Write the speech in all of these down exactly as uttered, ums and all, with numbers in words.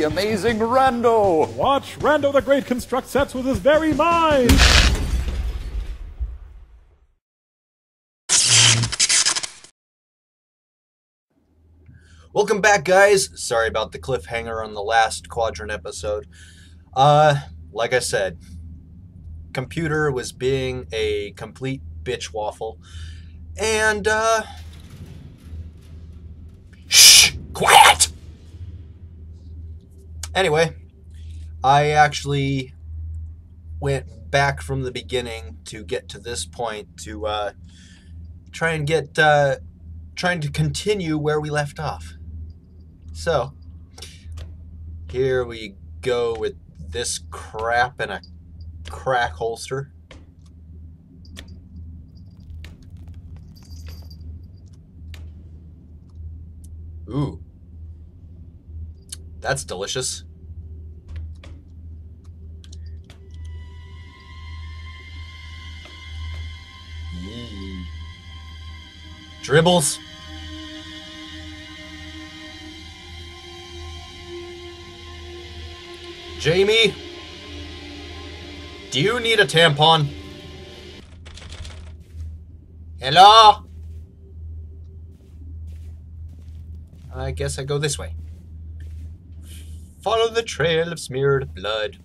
the amazing Rando. Watch Rando the Great construct sets with his very mind. Welcome back, guys. Sorry about the cliffhanger on the last Quadrant episode. Uh, like I said, computer was being a complete bitch waffle. And, uh... shh! Quiet! Anyway, I actually went back from the beginning to get to this point to, uh, try and get, uh, trying to continue where we left off. So, here we go with this crap in a crack holster. Ooh. That's delicious. Mm. Dribbles. Jamie, do you need a tampon? Hello? I guess I go this way. Follow the trail of smeared blood.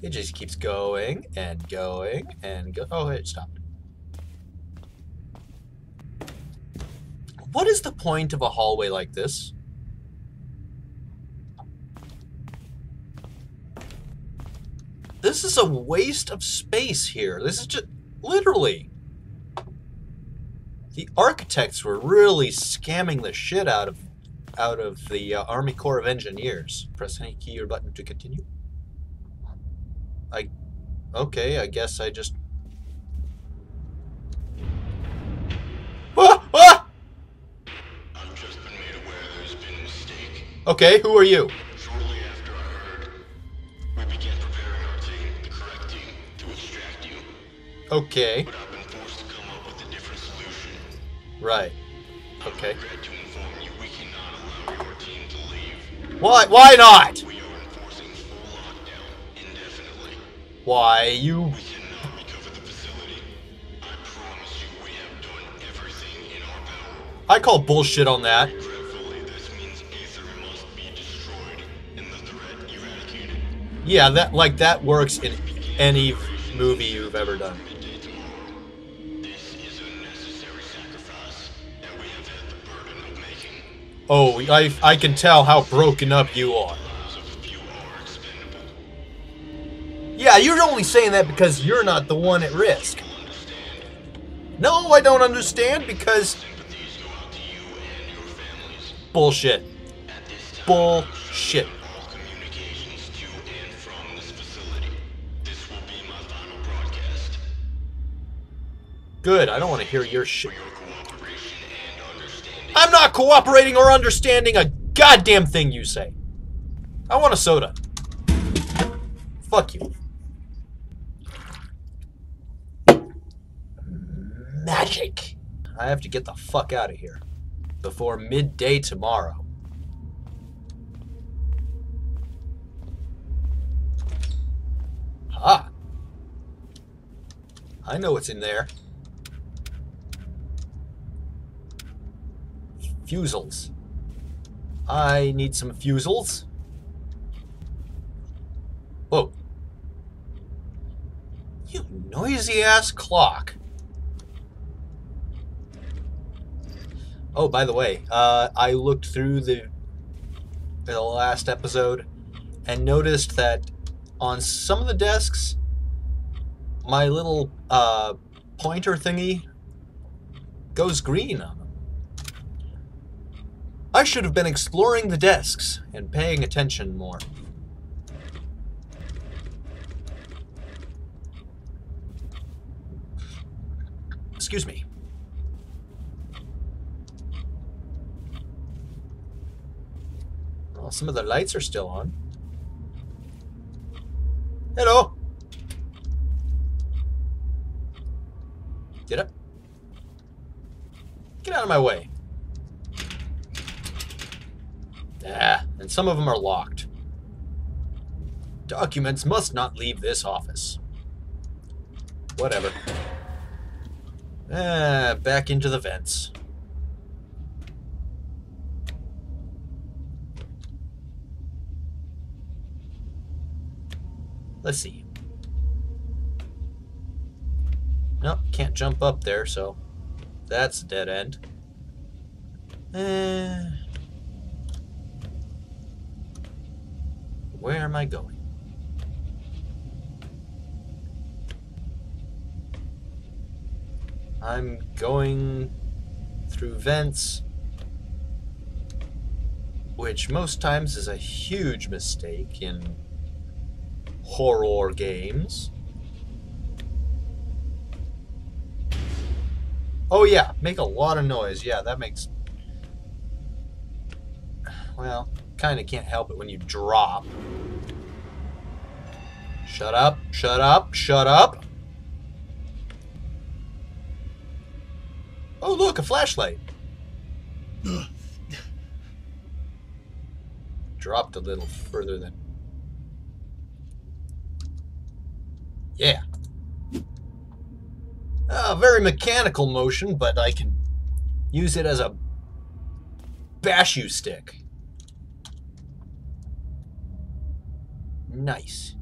It just keeps going and going and go. Oh, it stopped. What is the point of a hallway like this? This is a waste of space here. This is just literally. The architects were really scamming the shit out of out of the uh, Army Corps of Engineers. Press any key or button to continue. I okay, I guess I just ah, ah! I've just been made aware there's been a mistake. Okay, who are you? Shortly after I heard, we began preparing our team, the correct team, to extract you. Okay. But I've been Right. Okay. Why? Why not? We are enforcing full lockdown indefinitely. Why you? We cannot recover the facility. I promise you, we have done everything in our power. I call bullshit on that. Regretfully, this means Aether must be destroyed and the threat eradicated. Yeah, that like that works in any movie you've ever done. Oh, I, I can tell how broken up you are. Yeah, you're only saying that because you're not the one at risk. No, I don't understand because... Bullshit. Bullshit. Good, I don't want to hear your shit. I'm not cooperating or understanding a goddamn thing you say. I want a soda. Fuck you. Magic. I have to get the fuck out of here before midday tomorrow. Ah. I know what's in there. Fusels. I need some fusels. Whoa. You noisy ass clock. Oh, by the way, uh, I looked through the, the last episode and noticed that on some of the desks, my little uh, pointer thingy goes green on them. I should have been exploring the desks and paying attention more. Excuse me. Well, some of the lights are still on. Hello. Get up. Get out of my way. Ah, and some of them are locked. Documents must not leave this office. Whatever. Ah, back into the vents. Let's see. Nope, can't jump up there, so that's a dead end. Eh. Where am I going? I'm going through vents, which most times is a huge mistake in horror games. Oh yeah, make a lot of noise. Yeah, that makes... Well, kind of can't help it when you drop. Shut up, shut up, shut up. Oh look, a flashlight. Dropped a little further than... Yeah. Uh, very mechanical motion, but I can use it as a bashu stick. Nice.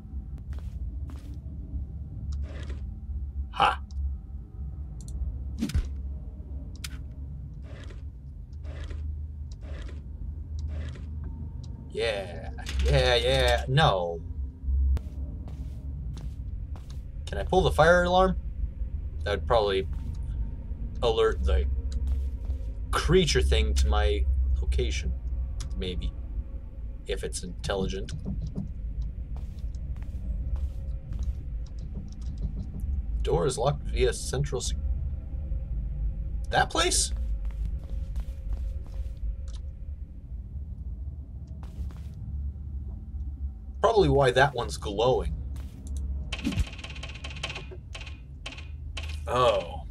Ha. Yeah, yeah, yeah. No. Can I pull the fire alarm? That would probably alert the creature thing to my location, maybe, if it's intelligent. Door is locked via central sec- That place? Probably why that one's glowing. Oh.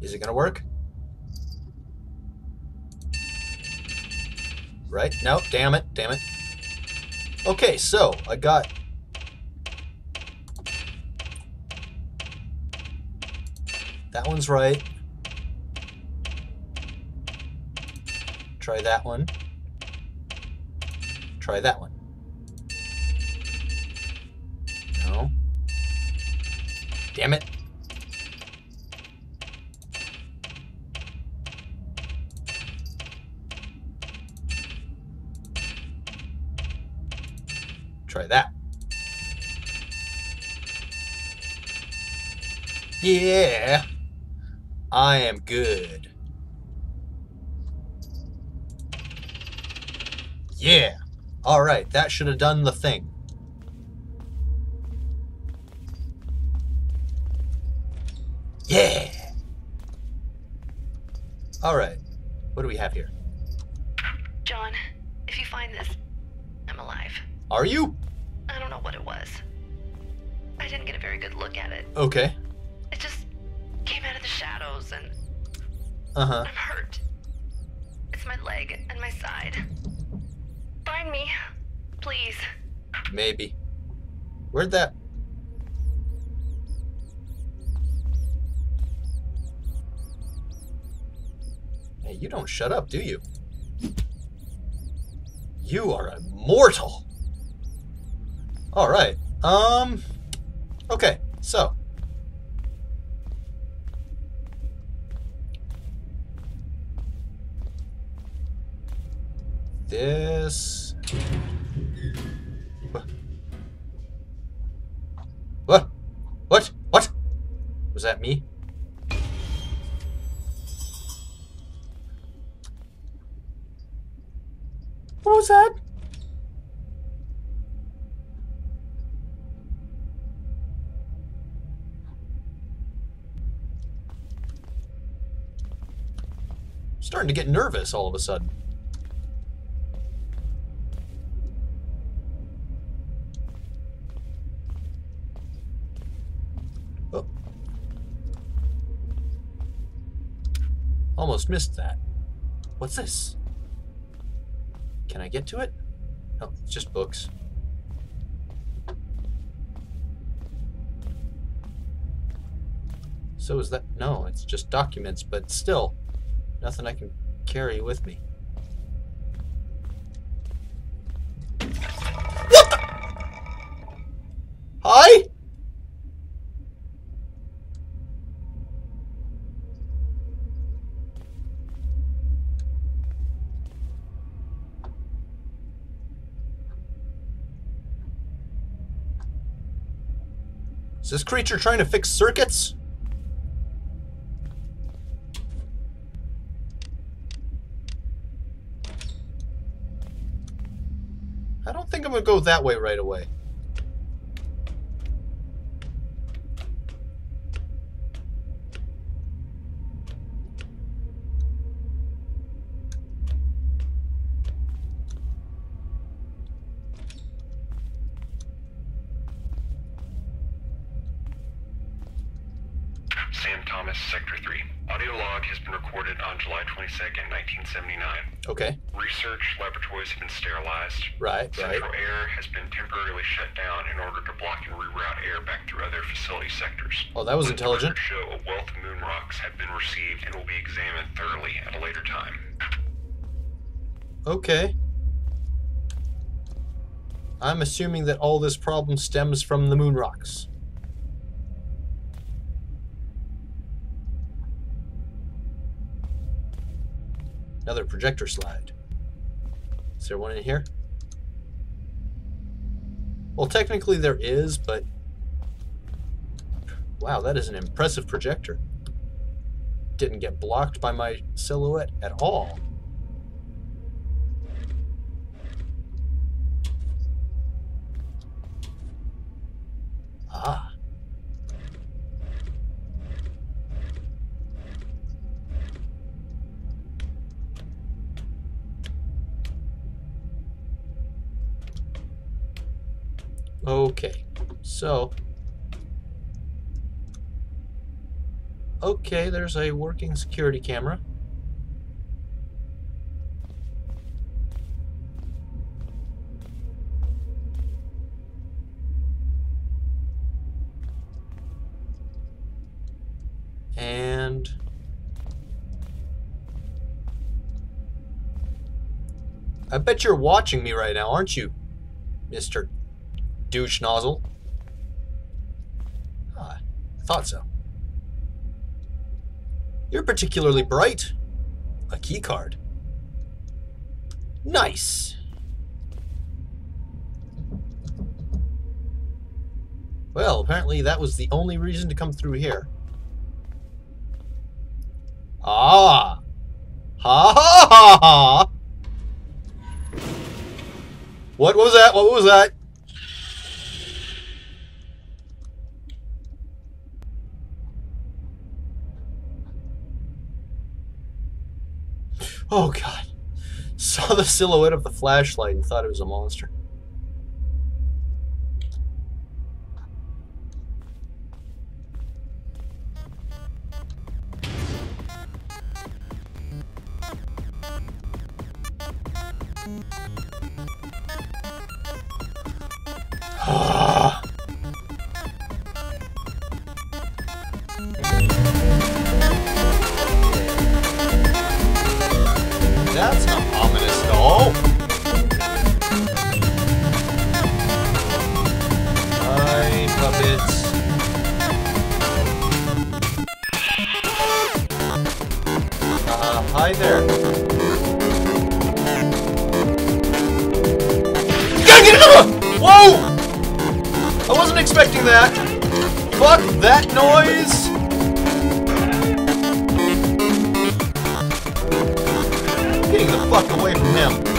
Is it gonna work? Right? No, damn it, damn it. Okay, so I got... That one's right. Try that one. Try that one. No. Damn it. Try that. Yeah. I am good. Yeah. All right. That should have done the thing. Yeah. All right. What do we have here? John, if you find this, I'm alive. Are you? I don't know what it was. I didn't get a very good look at it. Okay. It just came out of the shadows and... Uh-huh. I'm hurt. It's my leg and my side. Find me, please. Maybe. Where'd that... Hey, you don't shut up, do you? You are immortal. All right. Um. Okay. So. This. What? What? What? What? Was that me? What was that? I'm starting to get nervous all of a sudden. almost missed that. What's this? Can I get to it? No, it's just books. So is that? No, it's just documents, but still, nothing I can carry with me. What the? Hi? Is this creature trying to fix circuits? I don't think I'm gonna go that way right away. Sam Thomas, Sector three. Audio log has been recorded on July twenty-second, nineteen seventy-nine. Okay. Research laboratories have been sterilized. Right, Central right. air has been temporarily shut down in order to block and reroute air back through other facility sectors. Oh, that was intelligent. Show a wealth of moon rocks have been received and will be examined thoroughly at a later time. Okay. I'm assuming that all this problem stems from the moon rocks. Another projector slide. Is there one in here? Well, technically there is, but... Wow, that is an impressive projector. Didn't get blocked by my silhouette at all. Ah. Okay, so... Okay, there's a working security camera. And... I bet you're watching me right now, aren't you, Mister Douche nozzle. Ah, I thought so. You're particularly bright. A key card. Nice. Well, apparently that was the only reason to come through here. Ah! Ha ha ha ha! What was that? What was that? Oh god, saw the silhouette of the flashlight and thought it was a monster. That's not ominous at all. Hi, puppets. Uh, hi there. Gotta get another one! Whoa! I wasn't expecting that. Fuck that noise! Getting the fuck away from him.